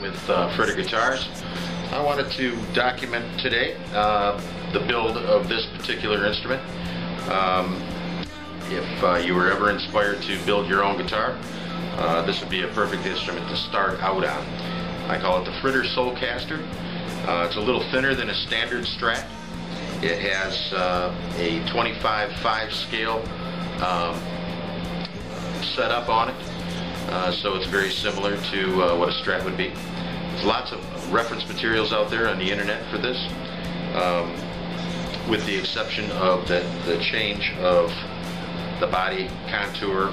with Fritter guitars. I wanted to document today the build of this particular instrument. If you were ever inspired to build your own guitar, this would be a perfect instrument to start out on. I call it the Fritter Soulcaster. It's a little thinner than a standard Strat. It has a 25/5 scale setup on it, so it's very similar to what a Strat would be. There's lots of reference materials out there on the internet for this, with the exception of the change of the body contour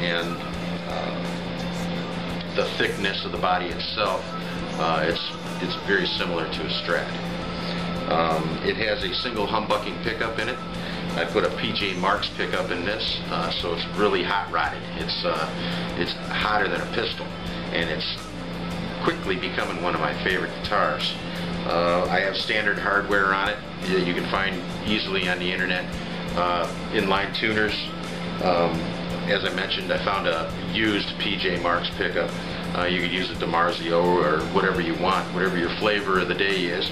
and the thickness of the body itself. It's very similar to a Strat. It has a single humbucking pickup in it. I put a PJ Marx pickup in this, so it's really hot rodded. It's hotter than a pistol, and it's quickly becoming one of my favorite guitars. I have standard hardware on it that you can find easily on the internet, inline tuners. As I mentioned, I found a used PJ Marx pickup. You could use a DiMarzio or whatever you want, whatever your flavor of the day is.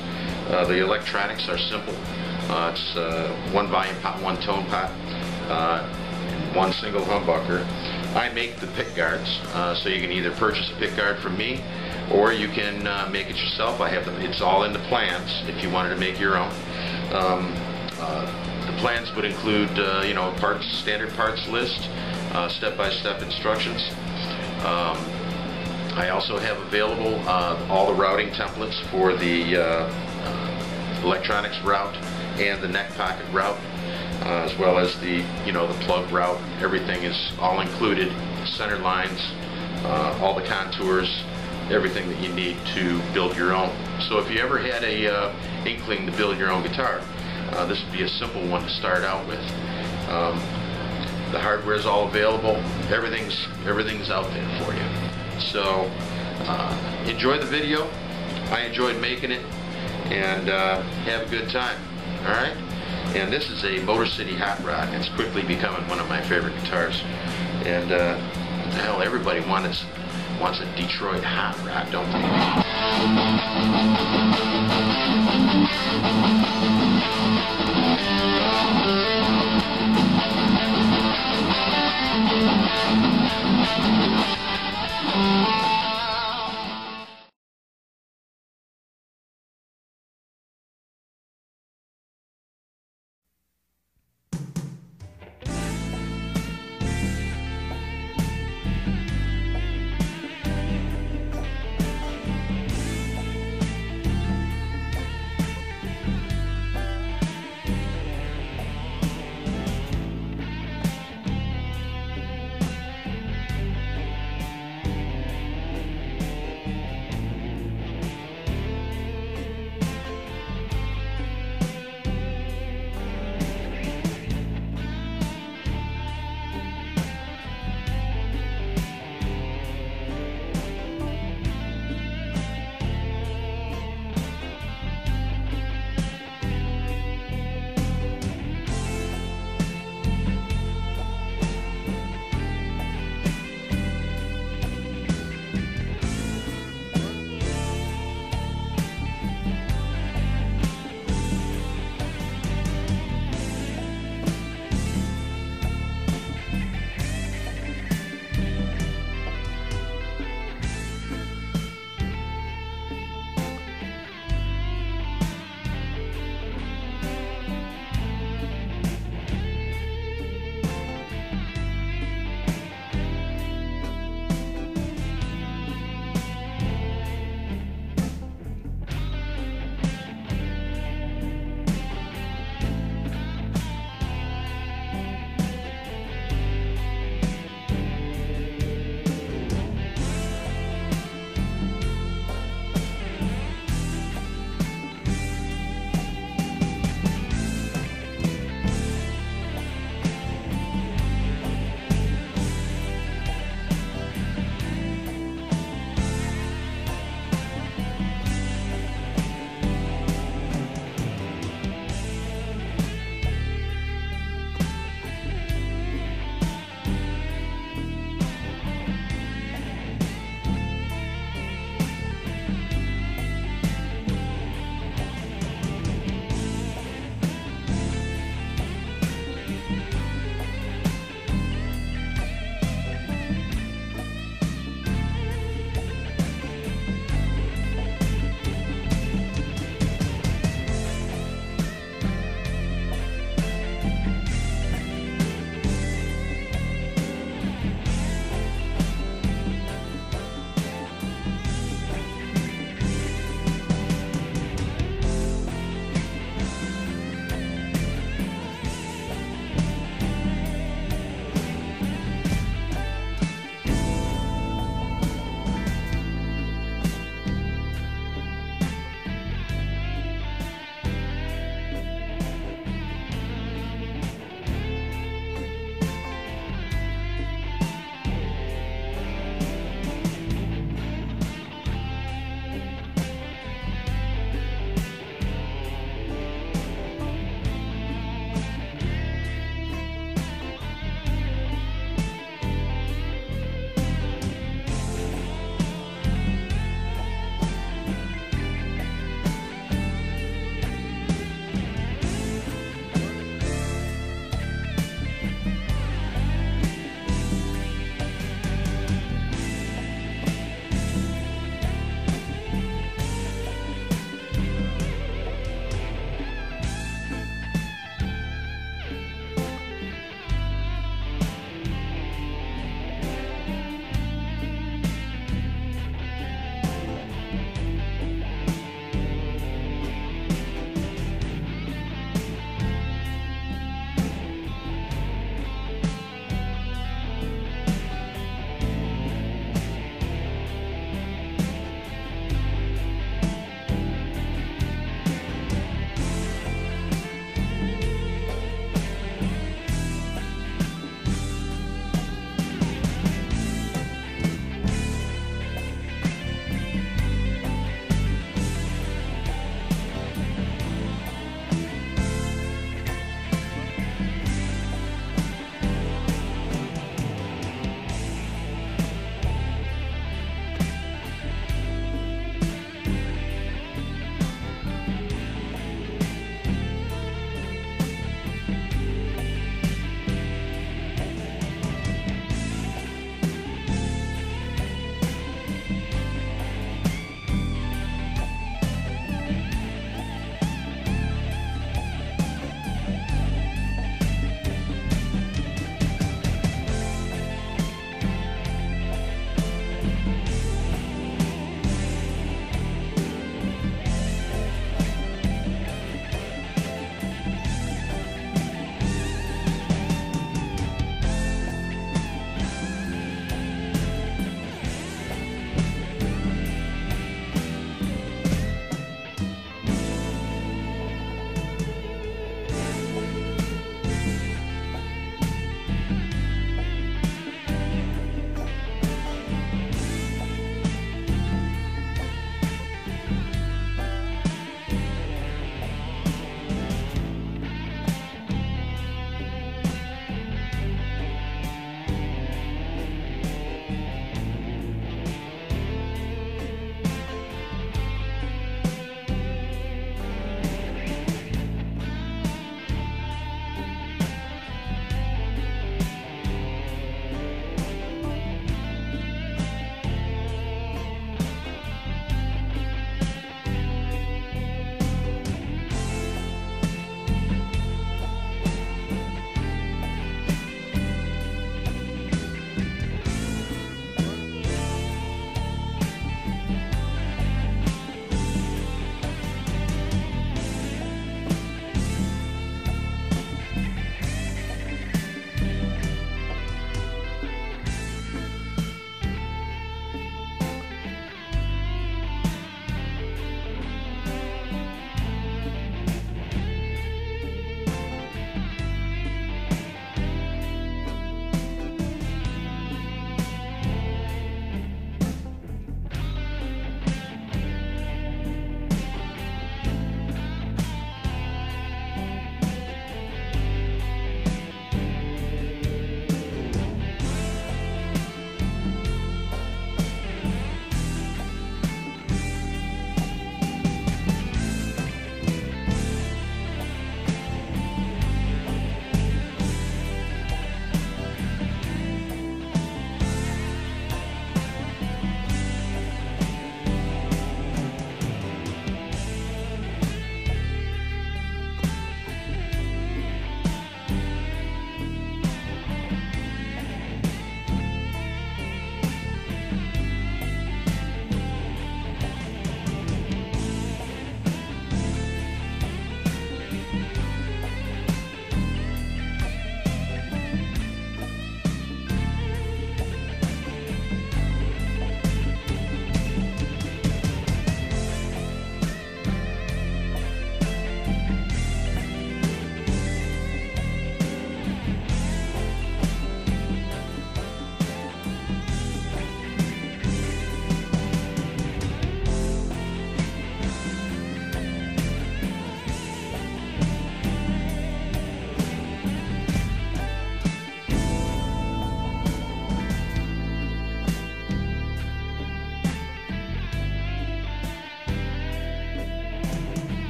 The electronics are simple. It's one volume pot, one tone pot, and one single humbucker. I make the pick guards, so you can either purchase a pick guard from me, or you can make it yourself. I have it's all in the plans if you wanted to make your own. The plans would include, you know, standard parts list, step-by-step instructions. I also have available all the routing templates for the electronics route and the neck pocket route, as well as the, you know, the plug route. Everything is all included, center lines, all the contours, everything that you need to build your own. So if you ever had a inkling to build your own guitar, this would be a simple one to start out with. The hardware is all available. Everything's out there for you. So enjoy the video. I enjoyed making it, and have a good time. All right. And this is a Motor City Hot Rod. It's quickly becoming one of my favorite guitars. And hell, everybody wants a Detroit Hot Rod, don't they?